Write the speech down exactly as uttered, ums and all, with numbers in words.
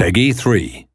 Peggy three.